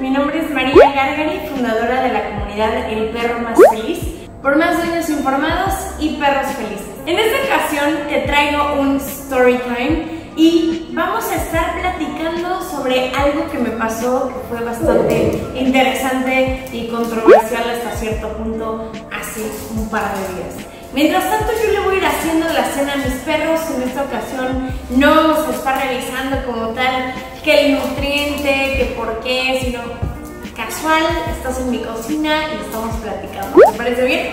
Mi nombre es María Gargari, fundadora de la comunidad El Perro Más Feliz, por más dueños informados y perros felices. En esta ocasión te traigo un story time y vamos a estar platicando sobre algo que me pasó, que fue bastante interesante y controversial hasta cierto punto hace un par de días. Mientras tanto, yo le voy a ir haciendo la cena a mis perros. En esta ocasión no se está revisando como tal que el nutriente, que por qué, sino casual, estás en mi cocina y estamos platicando. ¿Te parece bien?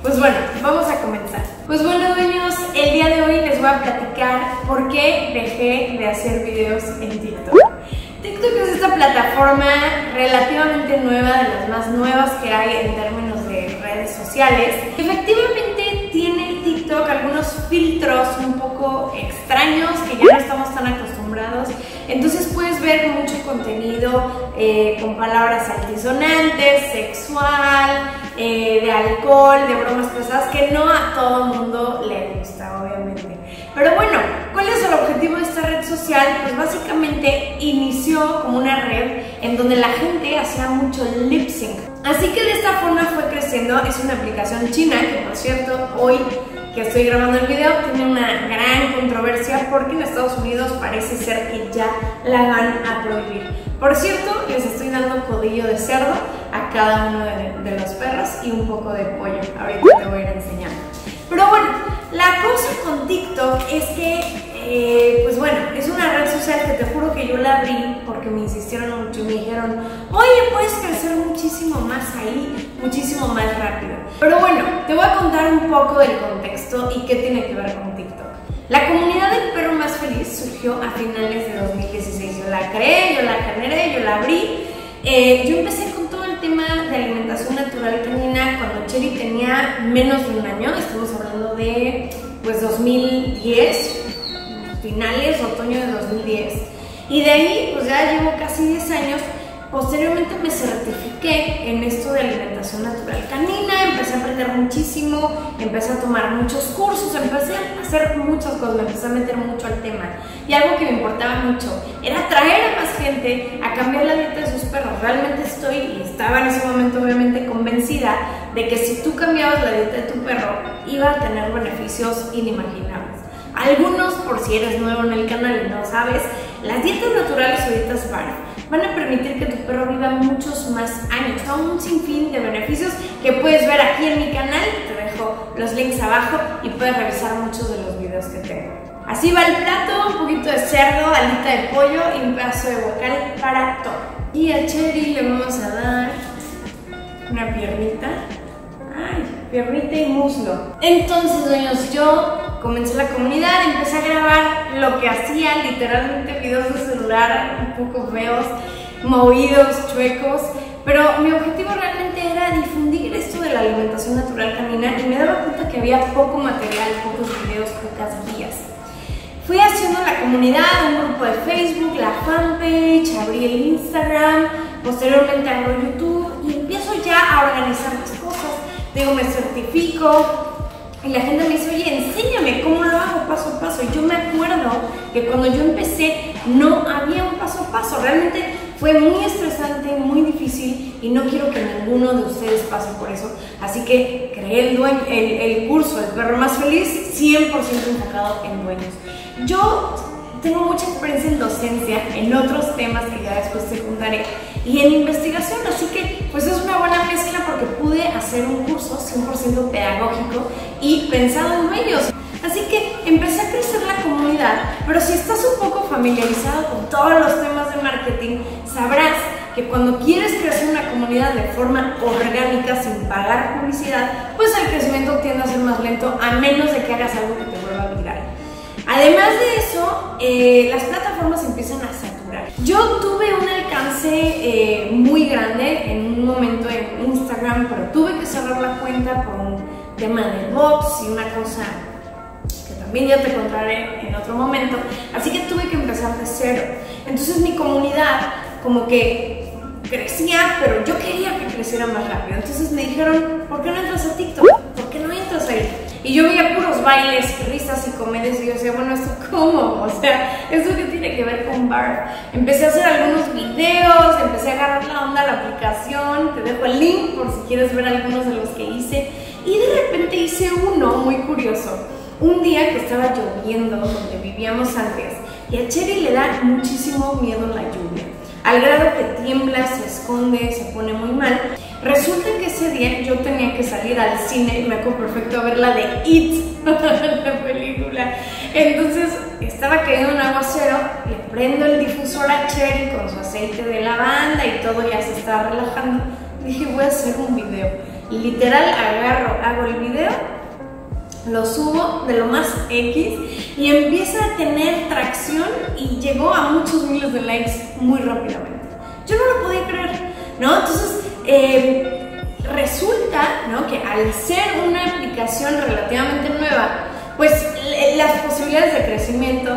Pues bueno, vamos a comenzar. Pues bueno, dueños, el día de hoy les voy a platicar por qué dejé de hacer videos en TikTok. TikTok es esta plataforma relativamente nueva, de las más nuevas que hay en términos de redes sociales. Efectivamente, tiene TikTok algunos filtros un poco extraños que ya no estamos tan acostumbrados. Entonces puedes ver mucho contenido con palabras altisonantes, sexual, de alcohol, de bromas pesadas, que no a todo mundo le gusta, obviamente. Pero bueno, ¿cuál es el objetivo de esta red social? Pues básicamente inició como una red en donde la gente hacía mucho lip sync. Así que de esta forma fue creciendo. Es una aplicación china que, por cierto, hoy que estoy grabando el video, tiene una gran controversia porque en Estados Unidos parece ser que ya la van a prohibir. Por cierto, les estoy dando codillo de cerdo a cada uno de los perros y un poco de pollo. Ahorita te voy a ir enseñando. Pero bueno, la cosa con TikTok es que, pues bueno, es una red social que te juro que yo la abrí porque me insistieron mucho y me dijeron, oye, puedes crecer muchísimo más ahí, muchísimo más rápido. Pero bueno, te voy a contar un poco del contexto y qué tiene que ver con TikTok. La comunidad del Perro Más Feliz surgió a finales de 2016. Yo la creé, yo la generé, yo la abrí. Yo empecé con todo el tema de alimentación natural canina cuando Cheri tenía menos de un año. Estamos hablando de, pues, 2010, finales, otoño de 2010. Y de ahí, pues ya llevo casi 10 años. Posteriormente me certifiqué en esto de alimentación natural canina, empecé a aprender muchísimo, empecé a tomar muchos cursos, empecé a hacer muchas cosas, me empecé a meter mucho al tema. Y algo que me importaba mucho era traer a más gente a cambiar la dieta de sus perros. Realmente estoy, y estaba en ese momento obviamente convencida, de que si tú cambiabas la dieta de tu perro, iba a tener beneficios inimaginables. Algunos, por si eres nuevo en el canal y no sabes, las dietas naturales o dietas BARF van a permitir que tu perro viva muchos más años. Son un sinfín de beneficios que puedes ver aquí en mi canal. Te dejo los links abajo y puedes revisar muchos de los videos que tengo. Así va el plato, un poquito de cerdo, alita de pollo y un pedazo de bocal para todo. Y a Cheri le vamos a dar una piernita. Ay, piernita y muslo. Entonces, dueños, yo comencé la comunidad, empecé a grabar lo que hacía, literalmente videos de celular un poco feos, movidos, chuecos, pero mi objetivo realmente era difundir esto de la alimentación natural canina y me daba cuenta que había poco material, pocos videos, pocas guías. Fui haciendo la comunidad, un grupo de Facebook, la fanpage, abrí el Instagram, posteriormente abro YouTube y empiezo ya a organizar las cosas. Digo, me certifico. Y la gente me dice, oye, enséñame cómo lo hago paso a paso. Y yo me acuerdo que cuando yo empecé no había un paso a paso. Realmente fue muy estresante, muy difícil y no quiero que ninguno de ustedes pase por eso. Así que creé el curso El Perro Más Feliz 100% enfocado en dueños. Yo tengo mucha experiencia en docencia, en otros temas que ya después te contaré, y en investigación, así que pues es una buena mezcla porque pude hacer un curso 100% pedagógico y pensado en dueños. Así que empecé a crecer la comunidad, pero si estás un poco familiarizado con todos los temas de marketing, sabrás que cuando quieres crecer una comunidad de forma orgánica, sin pagar publicidad, pues el crecimiento tiende a ser más lento, a menos de que hagas algo que te vuelva viral. Además de eso, las plataformas empiezan a saturar. Yo tuve un alcance muy grande en un momento en Instagram, pero tuve que cerrar la cuenta por un tema de bots y una cosa que también ya te contaré en otro momento. Así que tuve que empezar de cero. Entonces mi comunidad como que crecía, pero yo quería que creciera más rápido. Entonces me dijeron, ¿por qué no entras a TikTok? ¿Por qué no entras ahí? Y yo veía puros bailes, risas y comedias y yo decía, bueno, ¿esto cómo? O sea, ¿esto qué tiene que ver con BARF? Empecé a hacer algunos videos, empecé a agarrar la onda a la aplicación, te dejo el link por si quieres ver algunos de los que hice. Y de repente hice uno muy curioso, un día que estaba lloviendo donde vivíamos antes, y a Cheri le da muchísimo miedo la lluvia, al grado que tiembla, se esconde, se pone muy mal. Resulta que ese día yo tenía que salir al cine, y me acuerdo perfecto, a ver la de It, la película. Entonces estaba cayendo un aguacero, le prendo el difusor a Cheri con su aceite de lavanda y todo, ya se estaba relajando. Dije, voy a hacer un video. Literal, agarro, hago el video, lo subo de lo más X y empieza a tener tracción y llegó a muchos miles de likes muy rápidamente. Yo no lo podía creer, ¿no? Entonces, resulta, ¿no?, que al ser una aplicación relativamente nueva, pues las posibilidades de crecimiento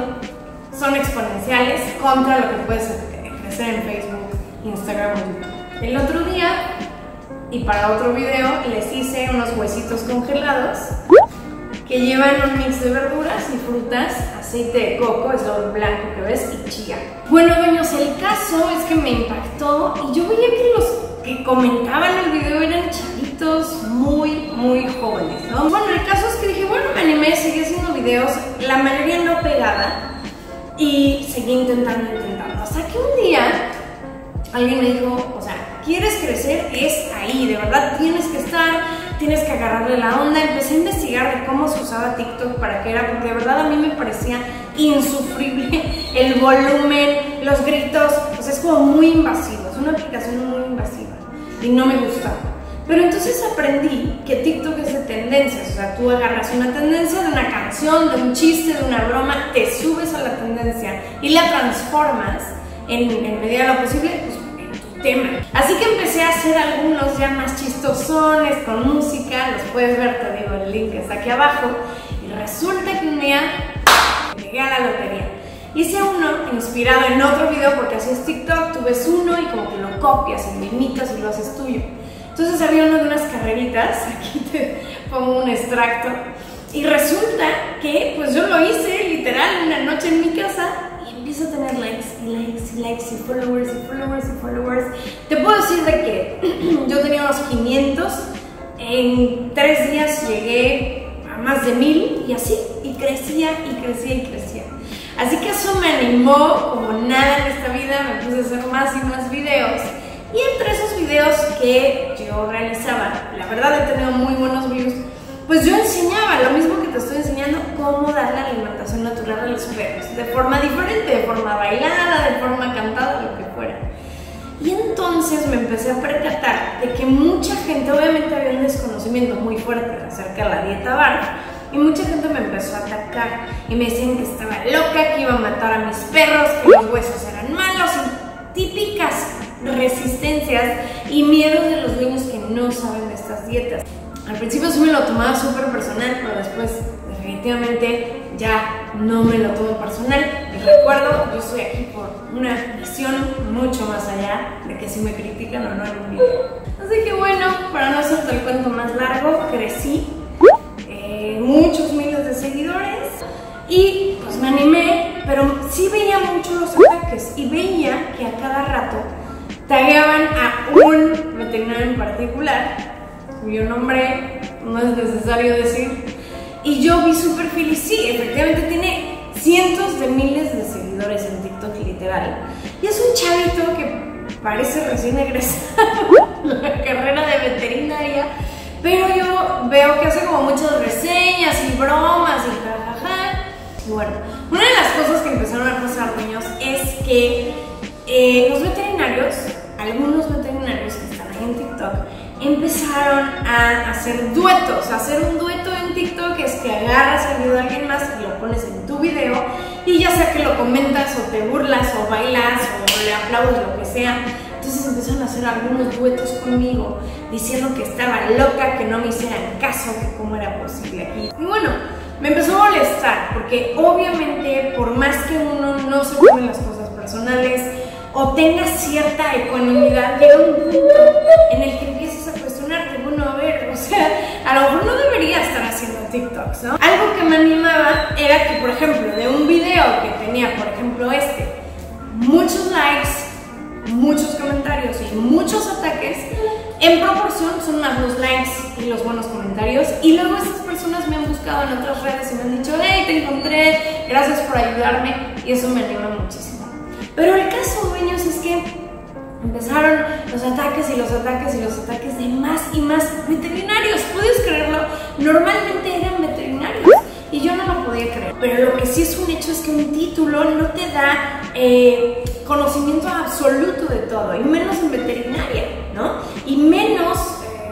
son exponenciales contra lo que puedes crecer en Facebook, Instagram o YouTube. El otro día, y para otro video, les hice unos huesitos congelados que llevan un mix de verduras y frutas, aceite de coco, es lo blanco que ves, y chía. Bueno, dueños, el caso es que me impactó y yo veía que los que comentaban el video eran chavitos muy jóvenes, ¿no? Bueno, el caso es que dije, bueno, me animé, seguí haciendo videos, la mayoría no pegada, y seguí intentando. Hasta que un día alguien me dijo, o sea, ¿quieres crecer? Es ahí, de verdad, tienes que estar, tienes que agarrarle la onda. Empecé a investigar de cómo se usaba TikTok, para qué era, porque de verdad a mí me parecía insufrible el volumen, los gritos, pues es como muy invasivo, es una aplicación muy invasiva y no me gustaba. Pero entonces aprendí que TikTok es de tendencias, o sea, tú agarras una tendencia de una canción, de un chiste, de una broma, te subes a la tendencia y la transformas en medida de lo posible, pues, tema. Así que empecé a hacer algunos ya más chistosones con música, los puedes ver, te digo, el link está aquí abajo. Y resulta que un día llegué a la lotería. Hice uno inspirado en otro video, porque así es TikTok, tú ves uno y como que lo copias y lo imitas y lo haces tuyo. Entonces había uno de unas carreritas, aquí te pongo un extracto, y resulta que pues yo lo hice literal una noche en mi casa. Empiezo a tener likes y likes y likes y followers y followers y followers. Te puedo decir de que yo tenía unos 500, en 3 días llegué a más de 1000 y así, y crecía y crecía y crecía. Así que eso me animó como nada en esta vida, me puse a hacer más y más videos. Y entre esos videos que yo realizaba, la verdad he tenido muy buenos views, pues yo enseñaba lo mismo que te estoy enseñando, cómo dar la alimentación natural a los perros, de forma diferente, de forma bailada, de forma cantada, lo que fuera. Y entonces me empecé a percatar de que mucha gente, obviamente había un desconocimiento muy fuerte acerca de la dieta BARF, y mucha gente me empezó a atacar y me decían que estaba loca, que iba a matar a mis perros, que los huesos eran malos, y típicas resistencias y miedos de los niños que no saben de estas dietas. Al principio sí me lo tomaba súper personal, pero después definitivamente ya no me lo tomo personal. Y recuerdo, yo estoy aquí por una visión mucho más allá de que si me critican o no en un video. Así que bueno, para no hacerte el cuento más largo, crecí, muchos miles de seguidores, y pues me animé, pero sí veía mucho los ataques y veía que a cada rato tagueaban a un veterinario en particular, cuyo nombre no es necesario decir, y yo vi su perfil y sí, efectivamente tiene cientos de miles de seguidores en TikTok literal, y es un chavito que parece recién egresado la carrera de veterinaria, pero yo veo que hace como muchas reseñas y bromas y jajaja. Bueno, una de las cosas que empezaron a pasar, niños, es que los veterinarios, algunos veterinarios que están ahí en TikTok, empezaron a hacer duetos. Hacer un dueto en TikTok es que agarras el video de alguien más y lo pones en tu video, y ya sea que lo comentas o te burlas o bailas o le aplaudes, lo que sea. Entonces empezaron a hacer algunos duetos conmigo, diciendo que estaba loca, que no me hicieran caso, que cómo era posible aquí. Y bueno, me empezó a molestar, porque obviamente por más que uno no se pone las cosas personales o tenga cierta ecuanimidad, llega un punto en el que empiezas a cuestionarte, bueno, ver, o sea, a lo mejor no debería estar haciendo TikToks, ¿no? Algo que me animaba era que, por ejemplo, de un video que tenía, por ejemplo, muchos likes, muchos comentarios y muchos ataques, en proporción son más los likes y los buenos comentarios, y luego esas personas me han buscado en otras redes y me han dicho, hey, te encontré, gracias por ayudarme, y eso me anima muchísimo. Pero el caso, dueños, es que empezaron los ataques y los ataques y los ataques de más y más veterinarios. ¿Puedes creerlo? Normalmente eran veterinarios y yo no lo podía creer. Pero lo que sí es un hecho es que un título no te da conocimiento absoluto de todo, y menos en veterinaria, ¿no? Y menos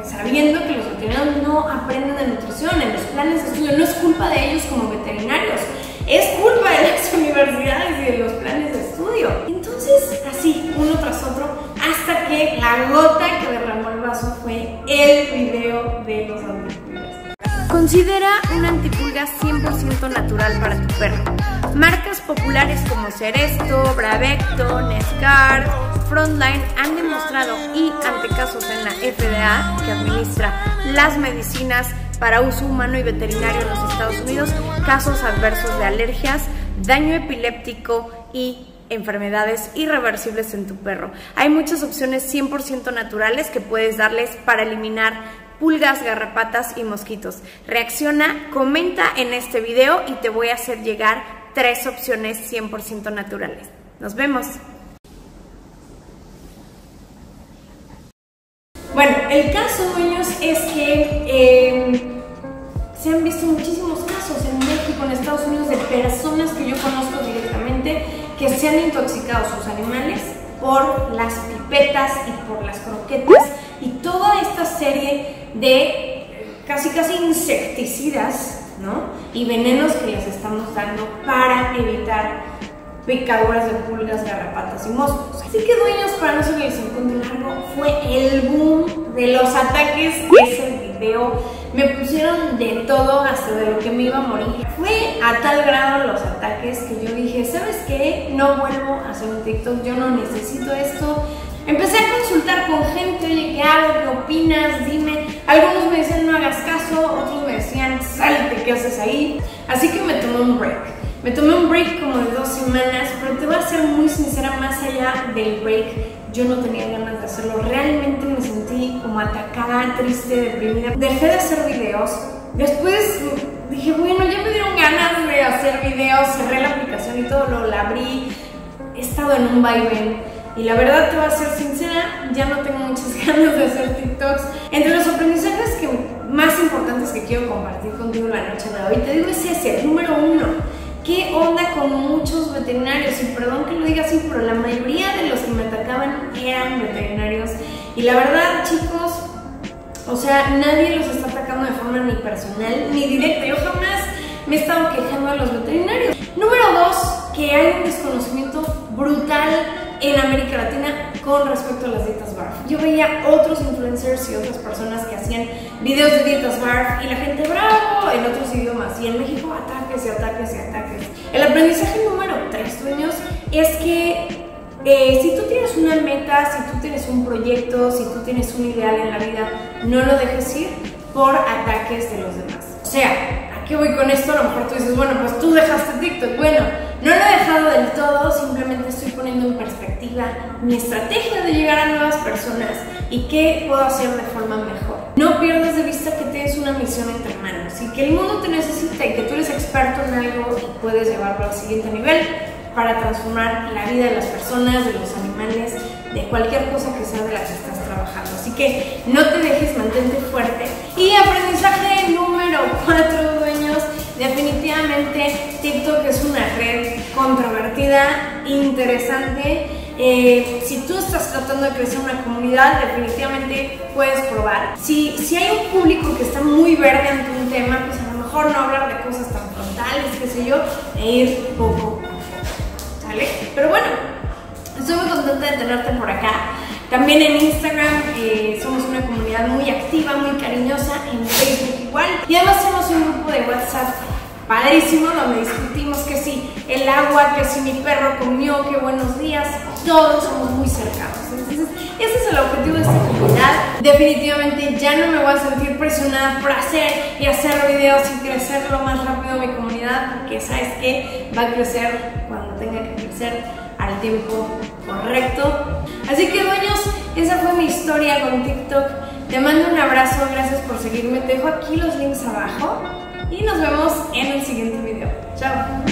sabiendo que los veterinarios no aprenden de nutrición en los planes de estudio. No es culpa de ellos como veterinarios, es culpa de las universidades y de los planes de estudio. Entonces, así, uno tras otro, hasta que la gota que derramó el vaso fue el video de los antipulgas. Considera un antipulga 100% natural para tu perro. Marcas populares como Seresto, Bravecto, NexGard, Frontline han demostrado, y ante casos en la FDA, que administra las medicinas para uso humano y veterinario en los Estados Unidos, casos adversos de alergias, daño epiléptico y enfermedades irreversibles en tu perro. Hay muchas opciones 100% naturales que puedes darles para eliminar pulgas, garrapatas y mosquitos. Reacciona, comenta en este video y te voy a hacer llegar 3 opciones 100% naturales. ¡Nos vemos! Bueno, el caso, dueños, es que se han visto muchísimos casos en México, en Estados Unidos, de personas que yo conozco directamente que se han intoxicado sus animales por las pipetas y por las croquetas y toda esta serie de casi insecticidas, ¿no? Y venenos que les estamos dando para evitar picaduras de pulgas, garrapatas y moscos. Así que, dueños, para no seguir el cuento largo, fue el boom de los ataques ese video. Me pusieron de todo, hasta de lo que me iba a morir. Fue a tal grado los ataques que yo dije, ¿sabes qué? No vuelvo a hacer un TikTok, yo no necesito esto. Empecé a consultar con gente, oye, ¿qué hago? ¿Qué opinas? Dime. Algunos me decían, no hagas caso. Otros me decían, salte, ¿qué haces ahí? Así que me tomé un break. Me tomé un break como de 2 semanas, pero te voy a ser muy sincera, más allá del break, yo no tenía ganas de hacerlo. Realmente me sentí como atacada, triste, deprimida. Dejé de hacer videos. Después dije, bueno, ya me dieron ganas de hacer videos, cerré la aplicación y todo, lo abrí. He estado en un vaivén y la verdad, te voy a ser sincera, ya no tengo muchas ganas de hacer TikToks. Entre los aprendizajes que más importantes que quiero compartir contigo la noche de hoy, te digo, es ese, número 1. ¿Qué onda con muchos veterinarios? Y perdón que lo diga así, pero la mayoría de los que me atacaban eran veterinarios. Y la verdad, chicos, o sea, nadie los está atacando de forma ni personal ni directa. Yo jamás me he estado quejando de los veterinarios. Número 2, que hay un desconocimiento brutal en América Latina con respecto a las dietas BARF. Yo veía otros influencers y otras personas que hacían videos de dietas BARF y la gente, bravo, en otros idiomas. Y en México, ataques y ataques y ataques. El aprendizaje número 3, dueños, es que si tú tienes una meta, si tú tienes un proyecto, si tú tienes un ideal en la vida, no lo dejes ir por ataques de los demás. O sea, ¿a qué voy con esto? A lo mejor tú dices, bueno, pues tú dejaste TikTok. Bueno, no lo he dejado del todo, simplemente estoy poniendo en perspectiva mi estrategia de llegar a nuevas personas y qué puedo hacer de forma mejor. No pierdas de vista que tienes una misión entre manos y que el mundo te necesita y que tú eres experto en algo y puedes llevarlo al siguiente nivel para transformar la vida de las personas, de los animales, de cualquier cosa que sea de la que estás trabajando. Así que no te dejes, mantente fuerte. Y aprendizaje número 4, dueños, definitivamente TikTok es una red controvertida, interesante. Si tú estás tratando de crecer una comunidad, definitivamente puedes probar. Si hay un público que está muy verde ante un tema, pues a lo mejor no hablar de cosas tan frontales, qué sé yo, e ir poco a poco, ¿sale? Pero bueno, estoy muy contenta de tenerte por acá. También en Instagram somos una comunidad muy activa, muy cariñosa, en Facebook igual. Y además somos un grupo de WhatsApp padrísimo, donde discutimos que sí el agua, que sí mi perro comió, que buenos días, todos somos muy cercanos. Entonces, ese es el objetivo de esta comunidad. Definitivamente ya no me voy a sentir presionada por hacer y hacer videos y crecer lo más rápido mi comunidad, porque sabes que va a crecer cuando tenga que crecer, al tiempo correcto. Así que, dueños, esa fue mi historia con TikTok. Te mando un abrazo, gracias por seguirme, te dejo aquí los links abajo y nos vemos en el siguiente video. Chao.